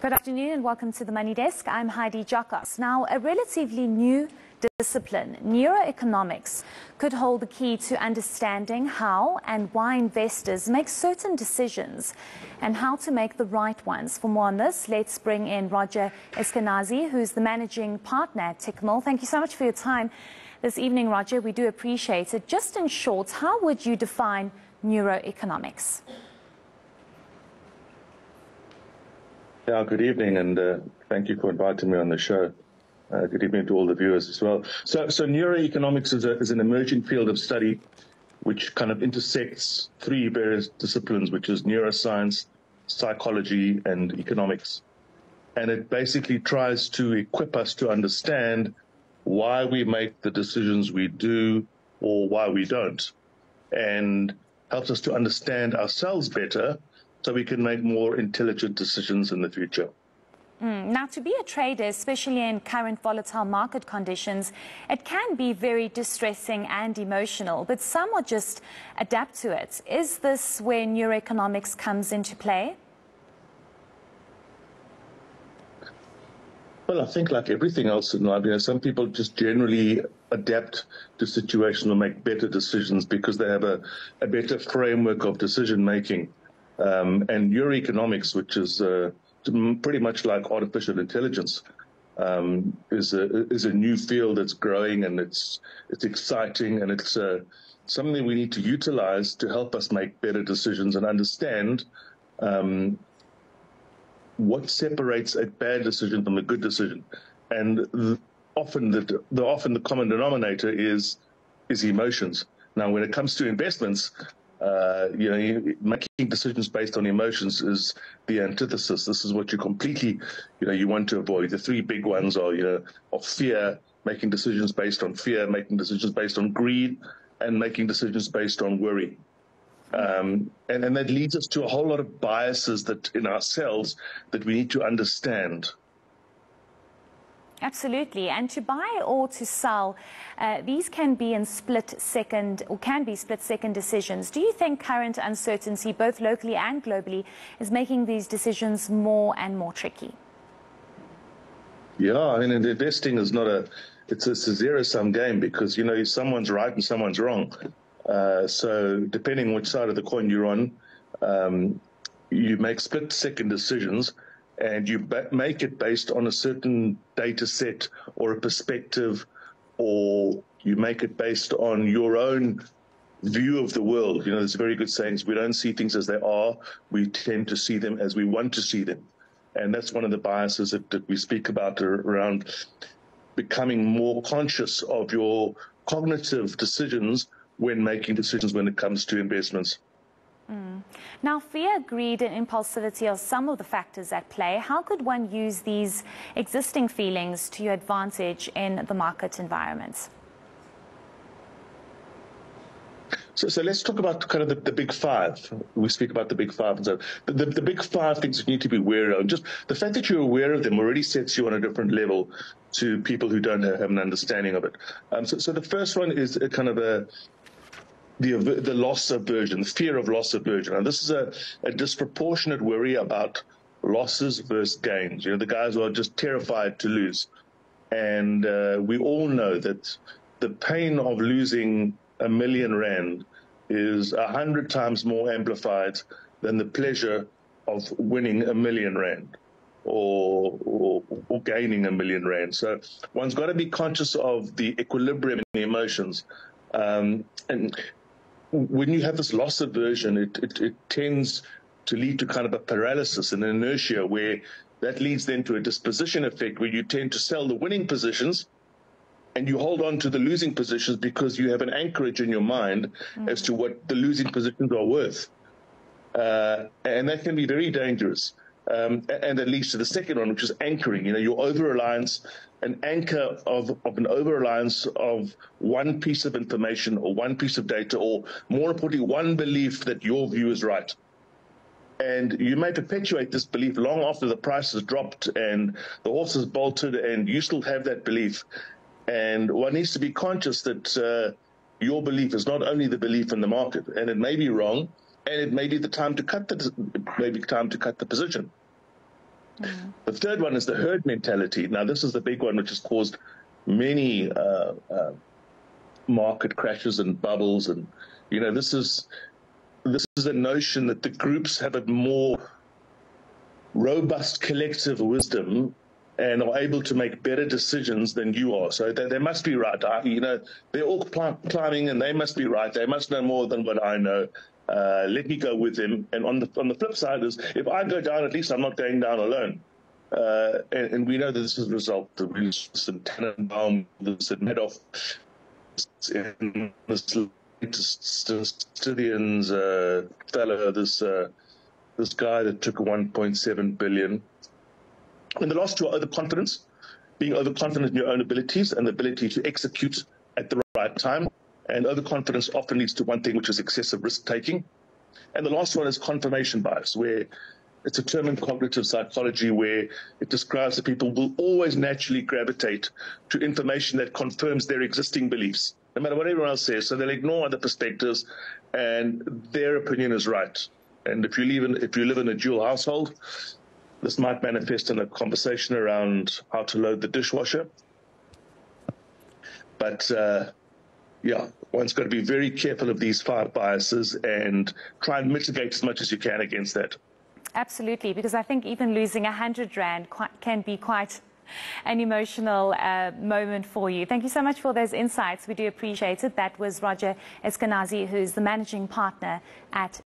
Good afternoon and welcome to the Money Desk. I'm Heidi Jokos. Now, a relatively new discipline, neuroeconomics, could hold the key to understanding how and why investors make certain decisions and how to make the right ones. For more on this, let's bring in Roger Eskinazi, who's the managing partner at Tickmill. Thank you so much for your time this evening, Roger. We do appreciate it. Just in short, how would you define neuroeconomics? Yeah, good evening, and thank you for inviting me on the show. Good evening to all the viewers as well. So neuroeconomics is an emerging field of study which kind of intersects three various disciplines, which is neuroscience, psychology, and economics. And it basically tries to equip us to understand why we make the decisions we do or why we don't, and helps us to understand ourselves better, so we can make more intelligent decisions in the future. Now, to be a trader, especially in current volatile market conditions, it can be very distressing and emotional, but some will just adapt to it. Is this where neuroeconomics comes into play? Well, I think like everything else in life, some people just generally adapt to situations or make better decisions because they have a better framework of decision-making. And neuroeconomics, which is pretty much like artificial intelligence, is a new field that's growing, and it's exciting, and it's something we need to utilize to help us make better decisions and understand what separates a bad decision from a good decision. And often the common denominator is emotions. Now, when it comes to investments, making decisions based on emotions is the antithesis. This is what you completely, you want to avoid. The three big ones are, fear, making decisions based on fear, making decisions based on greed, and making decisions based on worry. And that leads us to a whole lot of biases that in ourselves that we need to understand. Absolutely. And to buy or to sell, these can be in split-second decisions. Do you think current uncertainty, both locally and globally, is making these decisions more and more tricky? Yeah, I mean, investing is not it's a zero-sum game because, someone's right and someone's wrong. So depending which side of the coin you're on, you make split-second decisions, and you make it based on a certain data set or a perspective, or you make it based on your own view of the world. There's very good sayings, we don't see things as they are, we tend to see them as we want to see them. And that's one of the biases that we speak about around becoming more conscious of your cognitive decisions when making decisions when it comes to investments. Now, fear, greed, and impulsivity are some of the factors at play. How could one use these existing feelings to your advantage in the market environments? So let's talk about kind of the big five. We speak about the big five, and so the big five things you need to be aware of. Just the fact that you're aware of them already sets you on a different level to people who don't have an understanding of it. So the first one is a kind of the loss aversion, the fear of loss aversion. And this is a disproportionate worry about losses versus gains. The guys who are just terrified to lose. And we all know that the pain of losing R1,000,000 is 100 times more amplified than the pleasure of winning R1,000,000 or gaining R1,000,000. So one's got to be conscious of the equilibrium in the emotions. And when you have this loss aversion, it tends to lead to kind of a paralysis and inertia, where that leads then to a disposition effect where you tend to sell the winning positions and you hold on to the losing positions because you have an anchorage in your mind as to what the losing positions are worth. And that can be very dangerous. And that leads to the second one, which is anchoring, your over-reliance, an anchor of an over-reliance of one piece of information or one piece of data, or more importantly, one belief that your view is right. And you may perpetuate this belief long after the price has dropped and the horse has bolted, and you still have that belief. And one needs to be conscious that your belief is not only the belief in the market, and it may be wrong, and it may be time to cut the position. Mm. The third one is the herd mentality. Now, this is the big one which has caused many market crashes and bubbles, and you know, this is a notion that the groups have a more robust collective wisdom and are able to make better decisions than you are. So they must be right. You know, they're all climbing, and they must be right. They must know more than what I know. Let me go with them. And on the flip side is, if I go down, at least I'm not going down alone. And we know that this is the result of the Tannenbaum, this Madoff, and this latest Stilians fellow, this guy that took $1.7 billion. And the last two are overconfidence, being overconfident in your own abilities and the ability to execute at the right time. And overconfidence often leads to one thing, which is excessive risk-taking. And the last one is confirmation bias, where it's a term in cognitive psychology where it describes that people will always naturally gravitate to information that confirms their existing beliefs, no matter what everyone else says. So they'll ignore other perspectives, and their opinion is right. And if you live in a dual household, this might manifest in a conversation around how to load the dishwasher. But yeah, one's got to be very careful of these five biases and try and mitigate as much as you can against that. Absolutely, because I think even losing 100 Rand can be quite an emotional moment for you. Thank you so much for those insights. We do appreciate it. That was Roger Eskinazi, who's the managing partner at